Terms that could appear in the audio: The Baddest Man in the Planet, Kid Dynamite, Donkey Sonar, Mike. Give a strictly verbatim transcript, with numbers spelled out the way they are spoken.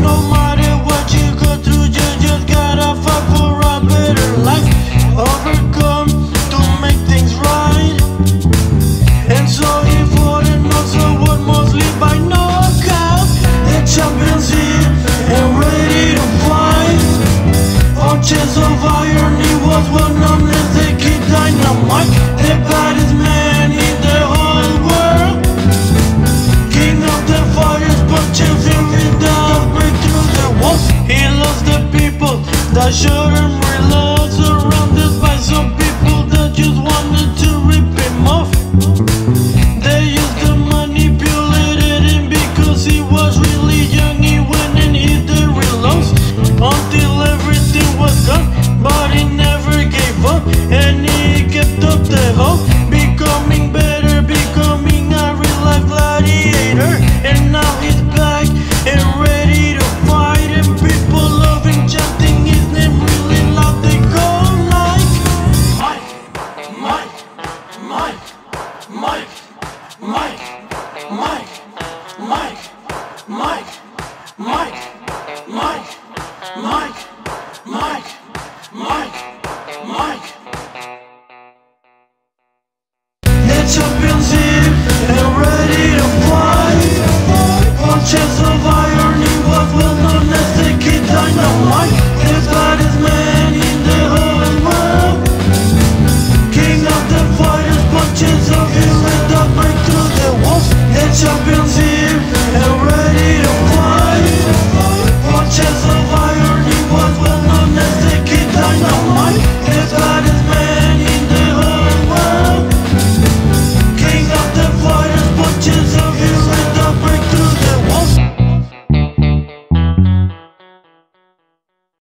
No matter what you go through, you just gotta fight for a better life. Overcome to make things right. And so if one and also what must live by knockout, the champions here and ready to fight. On chest of iron, it was one known as the Kid Dynamite, the baddest man in the whole world. King of the fires, punches him without break through the walls. He loves the people that shouldn't relax, surrounded by some people that just wanted to rip him off. They used to manipulate him because he was really young. He went and hit the real lows until everything was gone, but he never gave up and he kept up the hope, becoming better, becoming a real life gladiator. And now he's back and ready to fight, and people loving, chanting his name really loud. They go like Mike, Mike, Mike, Mike, Mike, Mike, Mike, Mike, Mike, Mike.